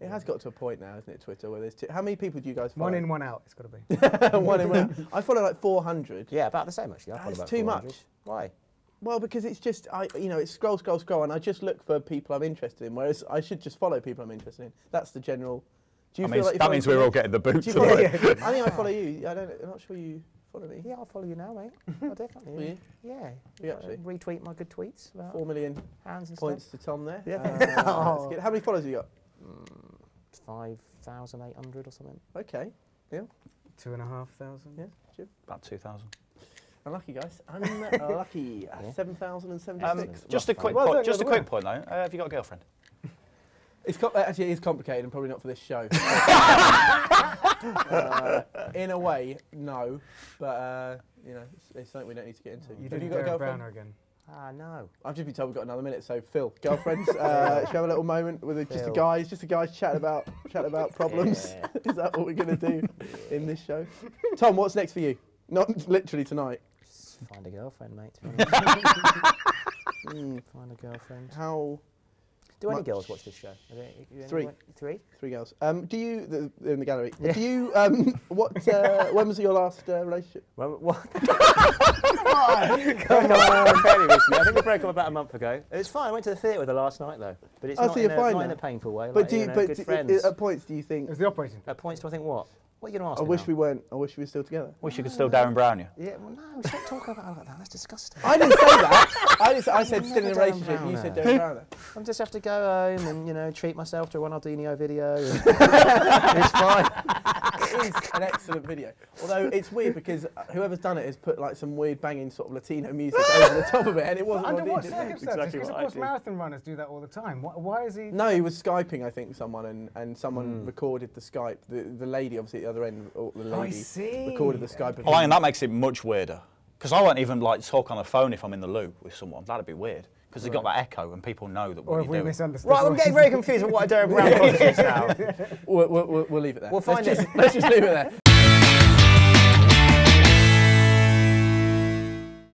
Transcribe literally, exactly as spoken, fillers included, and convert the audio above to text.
It has got to a point now, hasn't it, Twitter, where there's two... How many people do you guys follow? One in, one out, it's got to be. One in, one out. I follow like four hundred. Yeah, about the same, actually. I That's follow about too much. Why? Well, because it's just, I, you know, it's scroll, scroll, scroll, and I just look for people I'm interested in, whereas I should just follow people I'm interested in. That's the general... Do you I feel mean, like that means we're all getting the boots. Yeah, yeah. I think I follow you. I don't, I'm not sure you follow me. Yeah, I'll follow you now, mate. I definitely. Will you? Yeah. You actually? Retweet my good tweets. Four million pounds and points stuff. To Tom there. Yeah. Uh, oh. That's good. How many followers have you got? five thousand eight hundred or something. Okay. Yeah. Two and a half thousand. Yeah. Jim? About two thousand. Unlucky, guys. Unlucky. Yeah. Seven thousand and seventy-six. Um, just a quick. Well, point, just a quick point, though. Uh, have you got a girlfriend? It's actually, it is complicated, and probably not for this show. uh, in a way, no, but uh, you know, it's, it's something we don't need to get into. You Have you got a girlfriend? Again. Ah, no. I've just been told we've got another minute, so Phil, girlfriends, uh, should we have a little moment with a, just the guys, just the guys chat about chat about problems. Yeah. Is that what we're gonna do in this show? Tom, what's next for you? Not literally tonight. Just find a girlfriend, mate. mm, find a girlfriend. How? Do any girls watch this show? Three. Three? Three girls. Um, do you, the, they're in the gallery, yeah. do you, um, what, uh, when was your last uh, relationship? When, what? Come on. I think we broke up about a month ago. It's fine, I went to the theatre with her last night though. But it's oh, not, so in, a, not in a painful way, but like, do you, you know, but good friends. At points do you think... It's the operating At points do I think what? What are you going to ask I me wish now? we weren't, I wish we were still together. Wish you could still Darren Brown you. Yeah, well no, we shouldn't talk about it like that, that's disgusting. I didn't say that. I, just, I said still in a relationship, you said Darren Brown. I just have to go home and, you know, treat myself to a Ronaldinho video. It's fine. It is an excellent video. Although it's weird because whoever's done it has put like some weird banging sort of Latino music over the top of it and it wasn't Under what circumstances? Exactly because of course marathon runners do that all the time. Why, why is he... No, he was Skyping I think someone and, and someone mm. recorded the Skype. The, the lady obviously other end, the lady oh, recorded the Skype. Oh, and that makes it much weirder. Because I won't even like talk on the phone if I'm in the loop with someone. That'd be weird. Because right. they've got that echo and people know that what or you do. Right, I'm getting very confused with what a Darren Brown podcast is now. We'll, we'll, we'll leave it there. We'll find let's it. Just, let's just leave it there.